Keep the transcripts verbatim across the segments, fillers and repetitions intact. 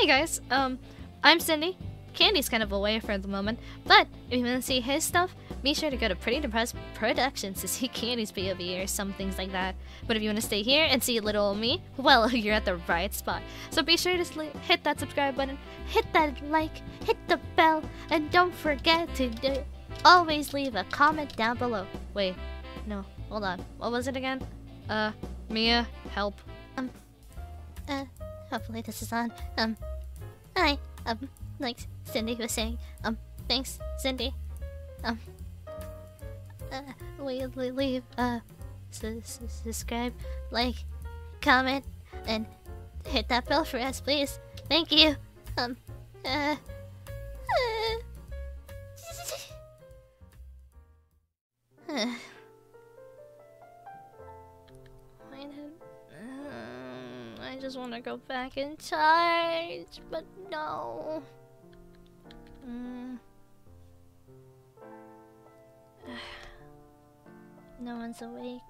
Hey guys, um, I'm Cindy. Candy's kind of away for the moment, but if you want to see his stuff, be sure to go to Pretty Depressed Productions to see Candy's P O V or some things like that. But if you want to stay here and see little me, well, you're at the right spot. So be sure to hit that subscribe button, hit that like, hit the bell, and don't forget to do always leave a comment down below. Wait, no, hold on. What was it again? Uh, Mia, help. Um, uh, hopefully this is on. Um, hi, um. Like Cindy was saying, um, thanks, Cindy. Um, uh, we, we leave, uh, su su subscribe, like, comment, and hit that bell for us, please. Thank you. Um, uh, uh. Um, I just want to go back in charge, but no. Mm. No one's awake.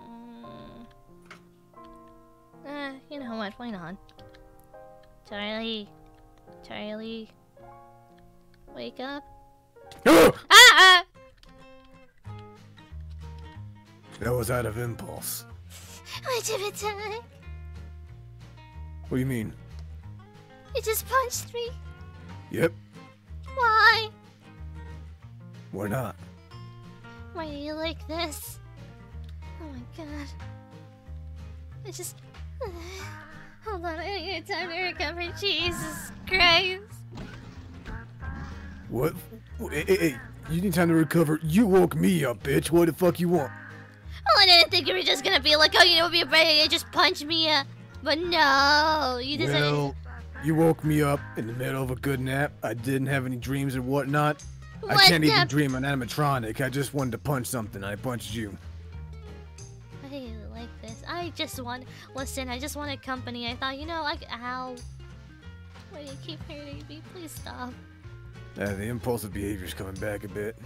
Mm. Uh, you know what? Why not? Charlie, Charlie, wake up! ah! ah! That was out of impulse. What an attack! What do you mean? You just punched me. Yep. Why? Why not? Why are you like this? Oh my god. I just... Hold on, I need time to recover. Jesus Christ. What? Hey, hey, hey. You need time to recover. You woke me up, bitch. What the fuck you want? Oh, I didn't think you were just gonna be like, oh, you know, be a brave. You just punched me up. But no, you decided... Well... You woke me up in the middle of a good nap. I didn't have any dreams and whatnot. What I can't even dream an animatronic. I just wanted to punch something. I punched you. Why do you like this? I just want... Listen, I just wanted company. I thought, you know, like... Ow. Why do you keep hurting me? Please stop. Uh, the impulsive behavior's coming back a bit.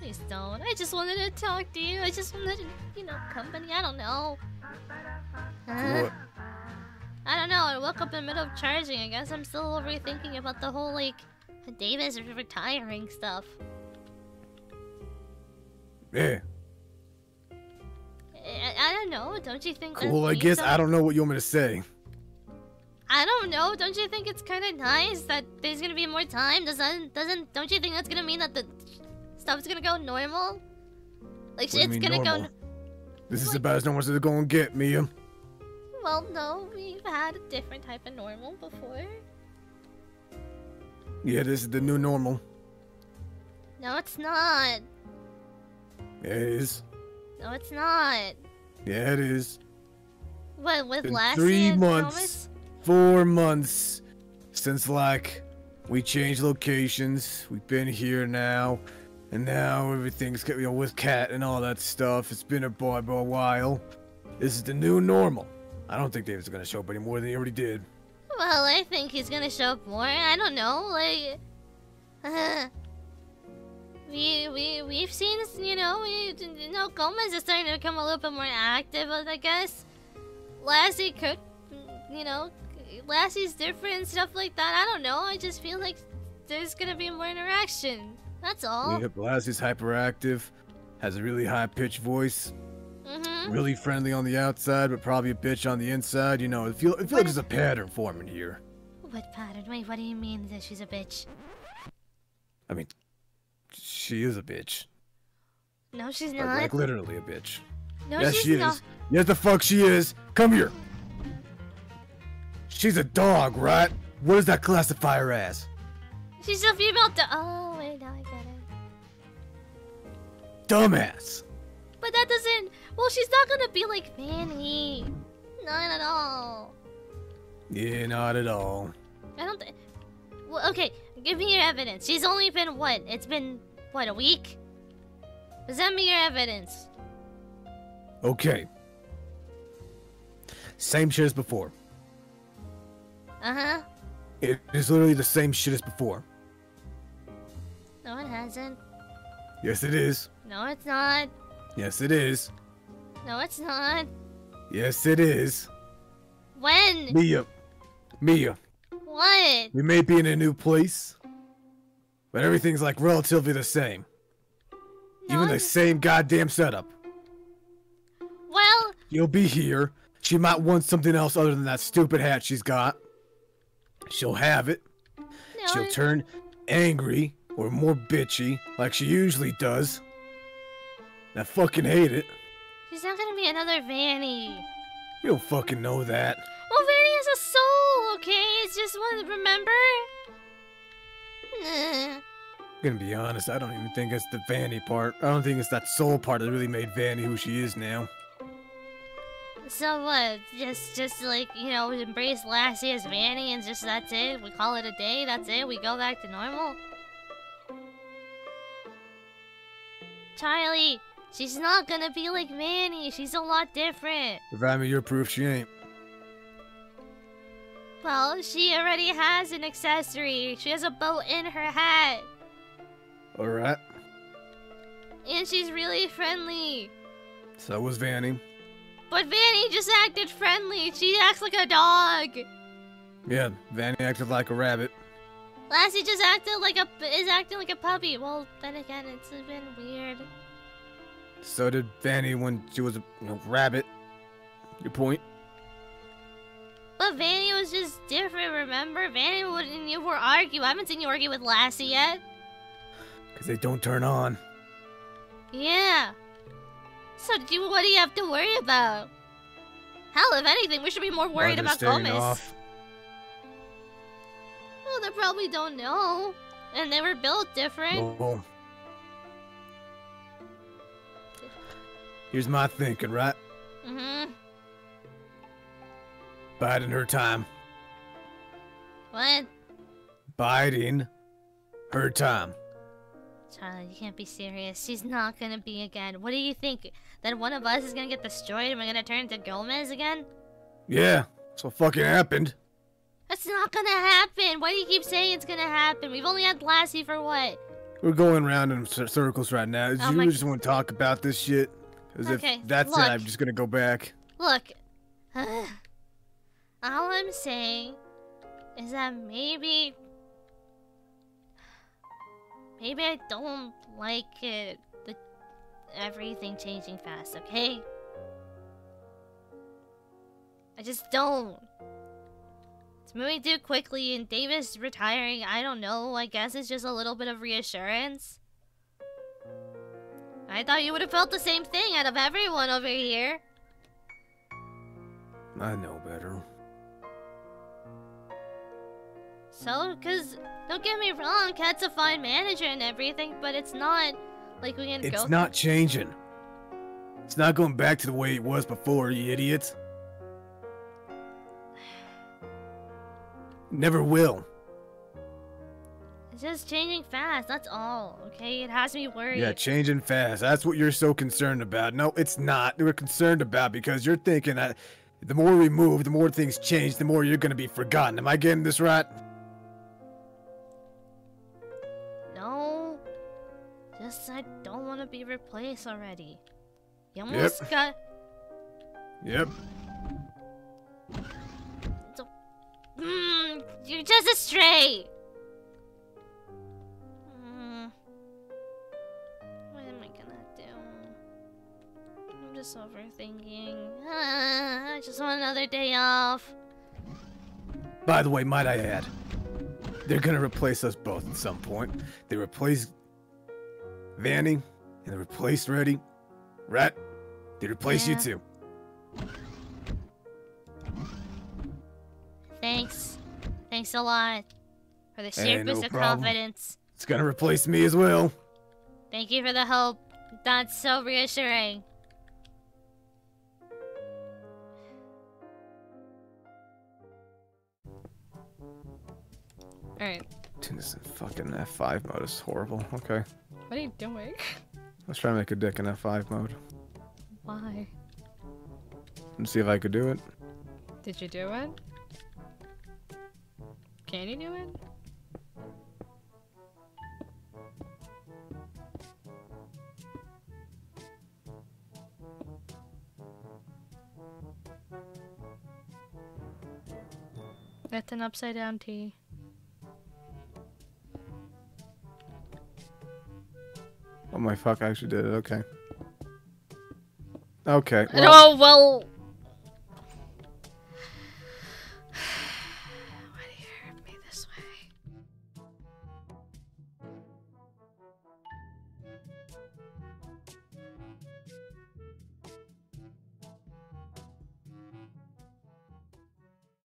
Please don't. I just wanted to talk to you. I just wanted, you know, company. I don't know. Huh? What? I don't know, I woke up in the middle of charging. I guess I'm still overthinking about the whole, like, Davis retiring stuff. Yeah. I, I don't know, don't you think that's Well, I guess something? I don't know what you want me to say. I don't know, don't you think it's kind of nice that there's gonna be more time? Doesn't, doesn't, don't you think that's gonna mean that the stuff's gonna go normal? Like, shit's gonna normal? go... This is like, about as normal as they're gonna get, Mia. Well, no, we've had a different type of normal before. Yeah, this is the new normal. No, it's not. Yeah, it is. No, it's not. Yeah, it is. What, with Lassie Three and months, Gomez? four months since, like, we changed locations. We've been here now, and now everything's, you know, with Kat and all that stuff. It's been a boy for a while. This is the new normal. I don't think David's gonna show up any more than he already did. Well, I think he's gonna show up more. I don't know, like... Uh, we, we, we've seen, you know, we, you know, Gomez is starting to become a little bit more active, I guess. Lassie could, you know, Lassie's different and stuff like that. I don't know, I just feel like there's gonna be more interaction. That's all. Yep, Lassie's hyperactive, has a really high-pitched voice. Mm-hmm. Really friendly on the outside, but probably a bitch on the inside. You know, it feels it feel like there's a pattern forming here. What pattern? Wait, what do you mean that she's a bitch? I mean, she is a bitch. No, she's not. Like, like literally a bitch. No, yes, she's she is. not. Yes, the fuck she is. Come here. She's a dog, right? What does that classify her as? She's a female dog. Oh, wait, now I get it. Dumbass. But that doesn't... Well, she's not gonna be like Manny. Not at all. Yeah, not at all. I don't think... Well, okay. Give me your evidence. She's only been, what? It's been, what, a week? Send me your evidence. Okay. Same shit as before. Uh-huh. It is literally the same shit as before. No, it hasn't. Yes, it is. No, it's not. Yes, it is. No, it's not. Yes, it is. When? Mia, Mia. What? We may be in a new place, but everything's like relatively the same. No, Even the same goddamn setup. Well... You'll be here. She might want something else other than that stupid hat she's got. She'll have it. No, She'll turn angry or more bitchy like she usually does. And I fucking hate it. She's not gonna be another Vanny. You don't fucking know that. Well, Vanny has a soul, okay? It's just one to remember. Nah. I'm gonna be honest, I don't even think it's the Vanny part. I don't think it's that soul part that really made Vanny who she is now. So what? Just, just like, you know, we embrace Lassie as Vanny and just that's it? We call it a day? That's it? We go back to normal? Charlie, she's not gonna be like Vanny. She's a lot different. Provide me your proof she ain't. Well, she already has an accessory. She has a bow in her hat. Alright. And she's really friendly. So was Vanny. But Vanny just acted friendly. She acts like a dog. Yeah, Vanny acted like a rabbit. Lassie just acted like a is acting like a puppy. Well, then again, it's been weird. So did Vanny when she was a you know, rabbit. Your point. But Vanny was just different. Remember, Vanny wouldn't you were argue. I haven't seen you argue with Lassie yet. Cause they don't turn on. Yeah. So do you, what do you have to worry about? Hell, if anything, we should be more worried about Gomez. Off. Well, they probably don't know, and they were built different. Well, here's my thinking, right? Mm-hmm. Biding her time. What? Biding her time. Charlie, you can't be serious. She's not gonna be again. What do you think? That one of us is gonna get destroyed and we're gonna turn into Gomez again? Yeah, that's what fucking happened. That's not gonna happen. Why do you keep saying it's gonna happen? We've only had Lassie for what? We're going around in circles right now. Oh you just want to talk about this shit? As okay, if that's look, it, I'm just gonna go back. Look, all I'm saying is that maybe... Maybe I don't like it, the everything changing fast, okay? I just don't. It's moving too quickly and Davis retiring, I don't know, I guess it's just a little bit of reassurance. I thought you would have felt the same thing out of everyone over here. I know better. So, cause, don't get me wrong, Kat's a fine manager and everything, but it's not like we can go- It's not changing. It's not going back to the way it was before, you idiot. Never will. It's just changing fast, that's all, okay? It has me worried. Yeah, changing fast, that's what you're so concerned about. No, it's not. We're concerned about because you're thinking that the more we move, the more things change, the more you're gonna be forgotten. Am I getting this right? Just, I don't want to be replaced already. You almost yep. got... Yep. So, mm, you're just a stray! Mm. What am I gonna do? I'm just overthinking. Ah, I just want another day off. By the way, might I add, they're gonna replace us both at some point. They replace... Vanny, and they replaced Reddy. Right? They replaced yeah. you too. Thanks. Thanks a lot. For the sheer boost of confidence. It's gonna replace me as well. Thank you for the help. That's so reassuring. Alright. Dude, this is fucking F five mode is horrible. Okay. What are you doing? Let's try to make a dick in F five mode. Why? Let's see if I could do it. Did you do it? Can you do it? That's an upside down T. Oh my fuck, I actually did it. Okay. Okay. Well. Oh, well.